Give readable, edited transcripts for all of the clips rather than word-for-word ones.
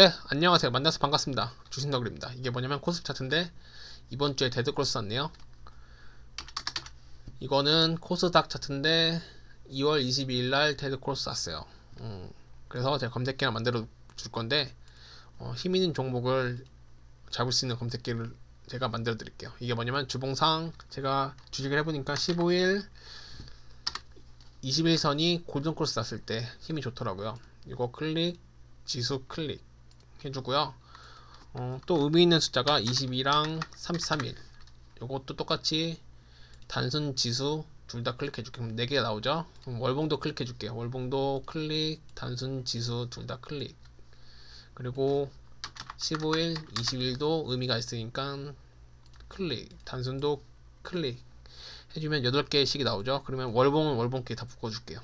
네, 안녕하세요. 만나서 반갑습니다. 주식너구리입니다. 이게 뭐냐면 코스피 차트인데 이번주에 데드크로스 났네요. 이거는 코스닥 차트인데 2월 22일날 데드크로스 났어요. 그래서 제가 검색기를 만들어 줄건데 힘있는 종목을 잡을 수 있는 검색기를 제가 만들어 드릴게요. 이게 뭐냐면 주봉상 제가 주식을 해보니까 15일 21선이 골든크로스 났을 때 힘이 좋더라고요. 이거 클릭, 지수 클릭 해주고요. 또 의미있는 숫자가 22랑 33일 요것도 똑같이 단순 지수 둘 다 클릭해줄게요. 4개가 나오죠. 월봉도 클릭해줄게요. 월봉도 클릭, 단순 지수 둘 다 클릭. 그리고 15일, 20일도 의미가 있으니까 클릭, 단순도 클릭 해주면 8개씩이 나오죠. 그러면 월봉은 월봉끼리 다 묶어줄게요.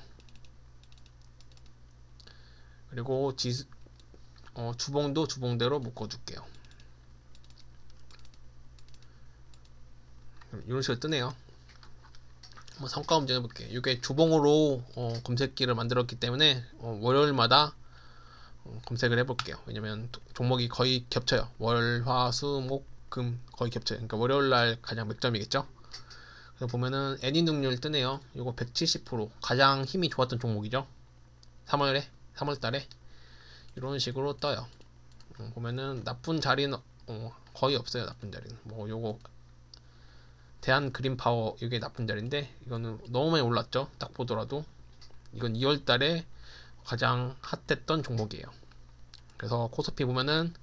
그리고 주봉도 주봉대로 묶어줄게요. 이런 식으로 뜨네요. 한번 성과 검증해 볼게요. 이게 주봉으로 검색기를 만들었기 때문에 월요일마다 검색을 해볼게요. 왜냐면 종목이 거의 겹쳐요. 월, 화, 수, 목, 금 거의 겹쳐요. 그러니까 월요일날 가장 맥점이겠죠. 그래서 보면은 애니능률 뜨네요. 이거 170% 가장 힘이 좋았던 종목이죠. 3월달에 이런 식으로 떠요. 보면은 나쁜 자리는 거의 없어요. 나쁜 자리는 뭐 요거 대한 그린 파워 이게 나쁜 자리인데 이거는 너무 많이 올랐죠. 딱 보더라도 이건 2월달에 가장 핫했던 종목이에요. 그래서 코스피 보면은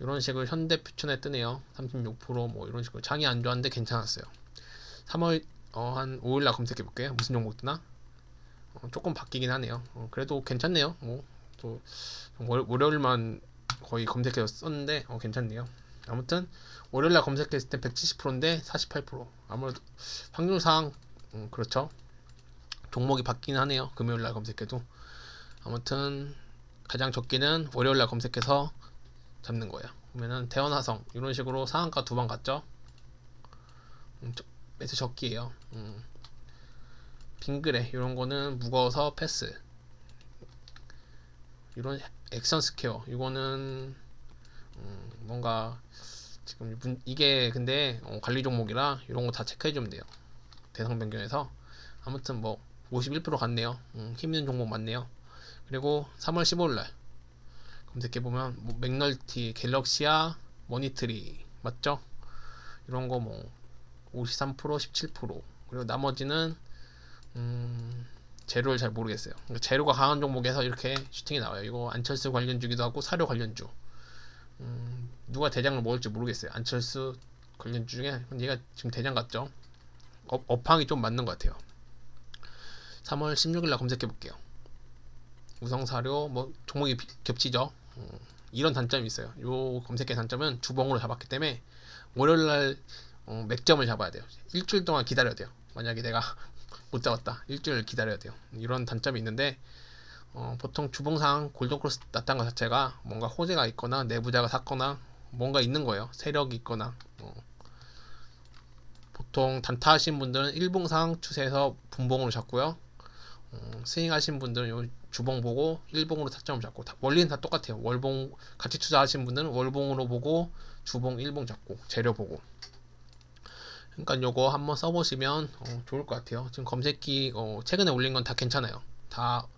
이런 식으로 현대 퓨처네 뜨네요. 36% 뭐 이런 식으로 장이 안 좋았는데 괜찮았어요. 3월 한 5일날 검색해 볼게요. 무슨 종목 뜨나? 조금 바뀌긴 하네요. 그래도 괜찮네요. 또 월요일만 거의 검색해서 썼는데 괜찮네요. 아무튼 월요일날 검색했을 때 170%인데 48%. 아무래도 확률상 그렇죠. 종목이 바뀌긴 하네요. 금요일날 검색해도. 아무튼 가장 적기는 월요일날 검색해서 잡는 거예요. 보면은 대원화성 이런 식으로 상한가 2번 갔죠. 매수 적기예요. 빙그레 이런 거는 무거워서 패스. 이런 액션스퀘어 이거는 뭔가 지금 이게 근데 관리 종목이라 이런 거 다 체크해 주면 돼요. 대상 변경해서 아무튼 뭐 51% 갔네요. 힘 있는 종목 맞네요. 그리고 3월 15일날 검색해 보면 뭐 맥널티, 갤럭시아, 머니트리 맞죠? 이런 거 뭐 53%, 17% 그리고 나머지는 재료를 잘 모르겠어요. 재료가 강한 종목에서 이렇게 슈팅이 나와요. 이거 안철수 관련주기도 하고 사료 관련주. 누가 대장을 먹을지 모르겠어요. 안철수 관련주 중에 얘가 지금 대장 같죠. 업황이 좀 맞는 것 같아요. 3월 16일날 검색해 볼게요. 우성사료 뭐 종목이 겹치죠. 이런 단점이 있어요. 요 검색의 단점은 주봉으로 잡았기 때문에 월요일날 맥점을 잡아야 돼요. 일주일 동안 기다려야 돼요. 만약에 내가 못 잡았다. 일주일 기다려야 돼요. 이런 단점이 있는데 보통 주봉상 골든크로스 났다는 것 자체가 뭔가 호재가 있거나 내부자가 샀거나 뭔가 있는 거예요. 세력이 있거나 보통 단타 하신 분들은 일봉상 추세에서 분봉으로 잡고요. 스윙 하신 분들은 요 주봉 보고 일봉으로 타점을 잡고 원리는 다 똑같아요. 월봉 같이 투자하신 분들은 월봉으로 보고 주봉 일봉 잡고 재료 보고 그러니까 요거 한번 써보시면 좋을 것 같아요. 지금 검색기 최근에 올린 건 다 괜찮아요. 다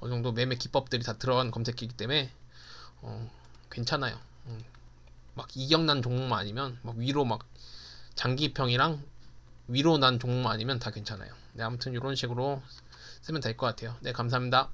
어느정도 매매 기법들이 다 들어간 검색기이기 때문에 괜찮아요. 막 이격난 종목만 아니면 막 위로 막 장기평이랑 위로 난 종목만 아니면 다 괜찮아요. 네, 아무튼 이런 식으로 쓰면 될 것 같아요. 네, 감사합니다.